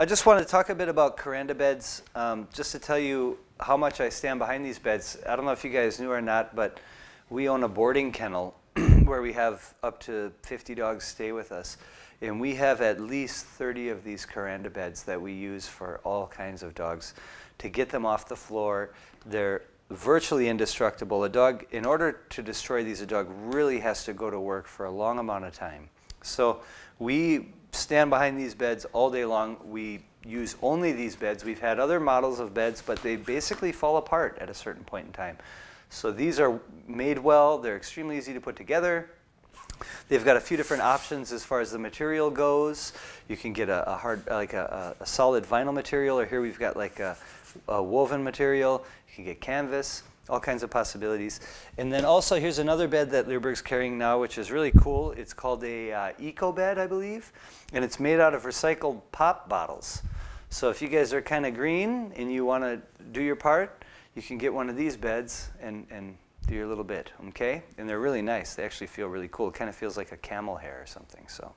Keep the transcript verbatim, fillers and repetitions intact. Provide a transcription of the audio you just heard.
I just want to talk a bit about Kuranda beds, um, just to tell you how much I stand behind these beds. I don't know if you guys knew or not, but we own a boarding kennel where we have up to fifty dogs stay with us. And we have at least thirty of these Kuranda beds that we use for all kinds of dogs to get them off the floor. They're virtually indestructible. A dog, in order to destroy these, a dog really has to go to work for a long amount of time. So we stand behind these beds all day long. We use only these beds. We've had other models of beds, but they basically fall apart at a certain point in time. So these are made well. They're extremely easy to put together. They've got a few different options as far as the material goes. You can get a, a hard, like a, a solid vinyl material, or here we've got like a, a woven material. You can get canvas, all kinds of possibilities. And then also here's another bed that Leerburg's carrying now, which is really cool. It's called a uh, eco bed, I believe, and it's made out of recycled pop bottles. So if you guys are kind of green and you want to do your part, you can get one of these beds and and. do your little bit, okay? And they're really nice. They actually feel really cool. It kind of feels like a camel hair or something, so.